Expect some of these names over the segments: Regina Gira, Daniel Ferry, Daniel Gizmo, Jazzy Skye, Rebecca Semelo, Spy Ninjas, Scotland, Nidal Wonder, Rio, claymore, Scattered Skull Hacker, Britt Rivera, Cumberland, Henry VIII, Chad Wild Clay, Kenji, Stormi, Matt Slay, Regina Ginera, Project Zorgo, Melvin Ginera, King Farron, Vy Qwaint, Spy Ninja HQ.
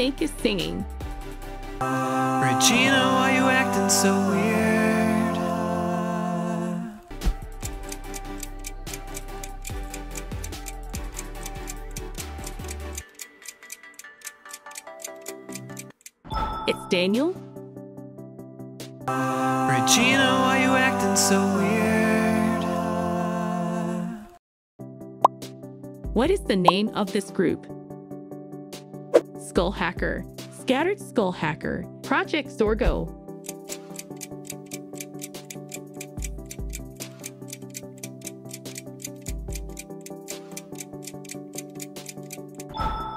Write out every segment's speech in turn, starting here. think is singing. Regina, why you acting so weird? It's Daniel. Regina, why you acting so weird? What is the name of this group? Skull Hacker, Scattered Skull Hacker, Project Zorgo.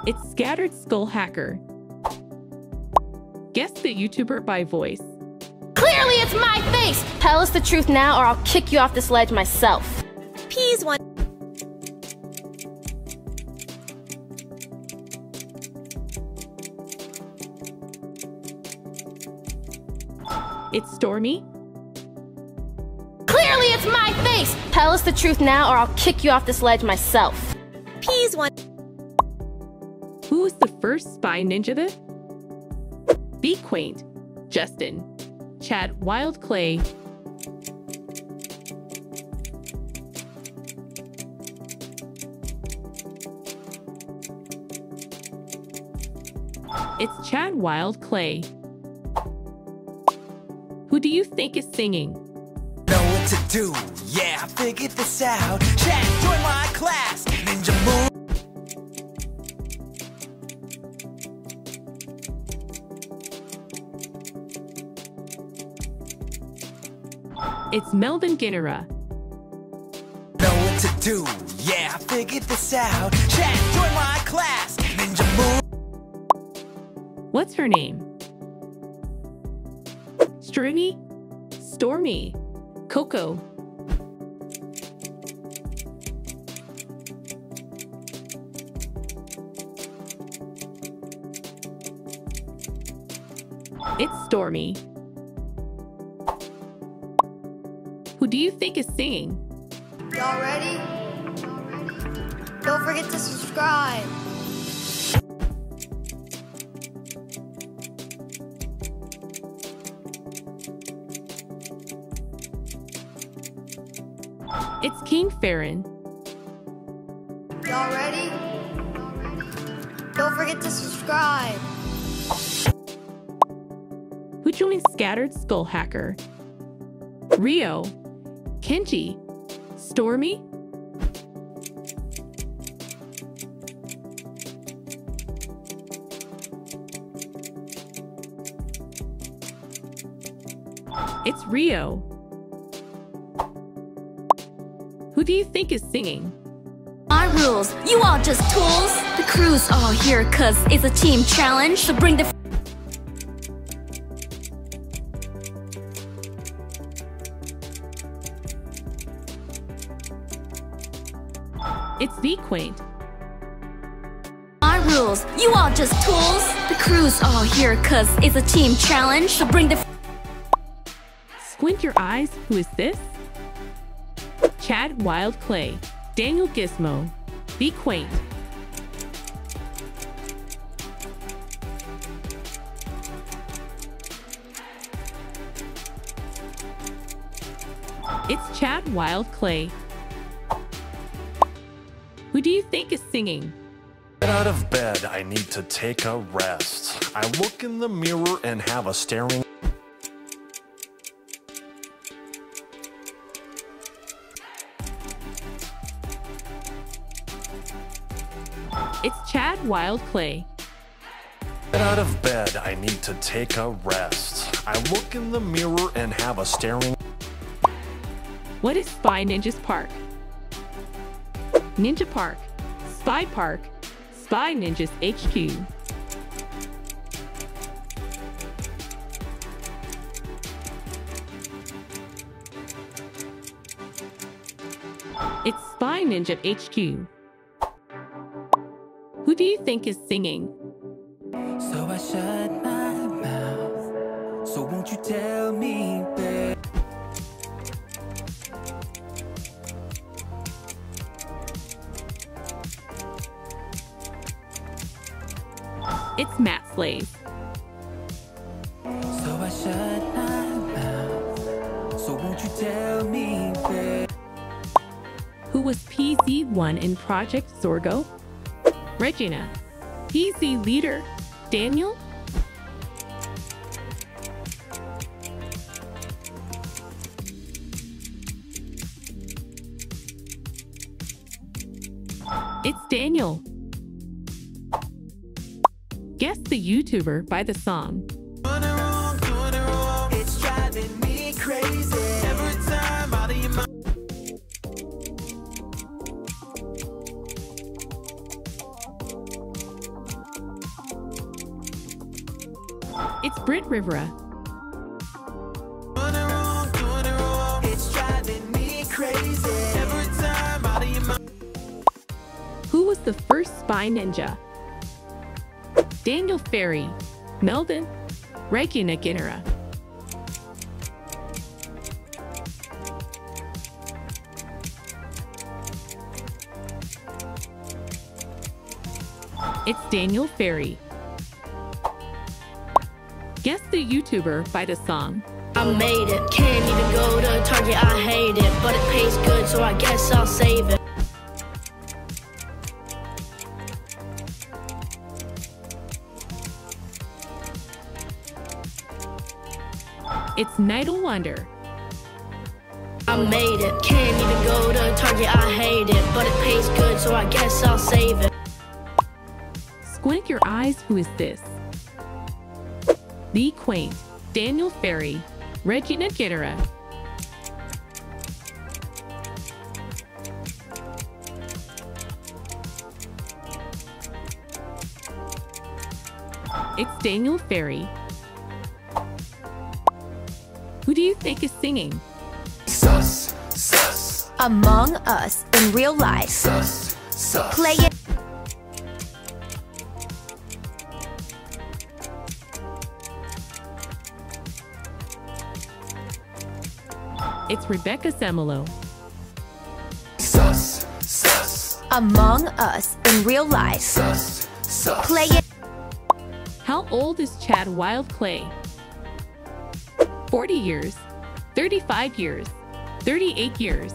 It's Scattered Skull Hacker. Guess the YouTuber by voice. Clearly it's my face! Tell us the truth now or I'll kick you off this ledge myself. Peas one. It's Stormi. Clearly it's my face! Tell us the truth now or I'll kick you off this ledge myself. Peas one. Who is the first Spy Ninja that? Vy Qwaint, Justin, Chad Wild Clay. It's Chad Wild Clay. Who do you think is singing? Know what to do, yeah, I figured this out. Chad, join my class, Ninja Move. It's Melvin Ginera. Know what to do, yeah, I figured this out. Chad, join my class, Ninja Move. What's her name? Stormi, Stormi, Coco. It's Stormi. Who do you think is singing? Y'all ready? Don't forget to subscribe. It's King Farron. Y'all ready? Don't forget to subscribe. Who joined Scattered Skull Hacker? Rio, Kenji, Stormi. It's Rio. Who do you think is singing? My rules, you all just tools. The crew's all here cause it's a team challenge. So bring the It's Vy Qwaint. My rules, you all just tools. The crew's all here cause it's a team challenge. So bring the Squint your eyes, who is this? Chad Wild Clay, Daniel Gizmo, Vy Qwaint. It's Chad Wild Clay. Who do you think is singing? Get out of bed, I need to take a rest. I look in the mirror and have a staring. It's Chad Wild Clay. Get out of bed, I need to take a rest. I look in the mirror and have a staring. What is Spy Ninja's park? Ninja Park, Spy Ninja's HQ. It's Spy Ninja HQ. Who do you think is singing? So I shut my mouth. So won't you tell me, babe? it's Matt Slay. So I shut my mouth. So won't you tell me where? Who was PZ1 in Project Zorgo? Regina. PZ leader, Daniel? It's Daniel. Guess the YouTuber by the song. It's driving me crazy. Every time out of your mind. It's Britt Rivera. It's driving me crazy. Every time out of your mind. Who was the first Spy Ninja? Daniel Ferry, Melvin, Regina Ginera. It's Daniel Ferry. Guess the YouTuber by the song. I made it, can't even go to Target, I hate it, but it pays good, so I guess I'll save it. It's Nidal Wonder. I made it. Can't even go to Target. I hate it, but it pays good, so I guess I'll save it. Squint your eyes. Who is this? Vy Qwaint, Daniel Ferry, Regina Gira. It's Daniel Ferry. Who do you think is singing? Sus, sus. Among Us in real life. Sus, sus. Play it. It's Rebecca Semelo. Sus, sus. Among Us in real life. Sus, sus. Play it. How old is Chad Wild Clay? 40 years, 35 years, 38 years.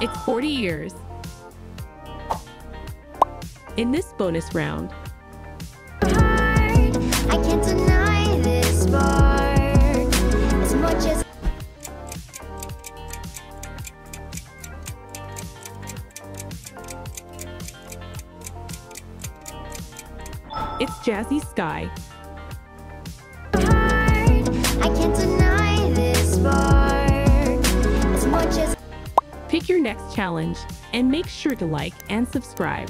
It's 40 years. In this bonus round, I can't deny this bar as much as. It's Jazzy Skye. I can't deny this bar as much as. Pick your next challenge and make sure to like and subscribe.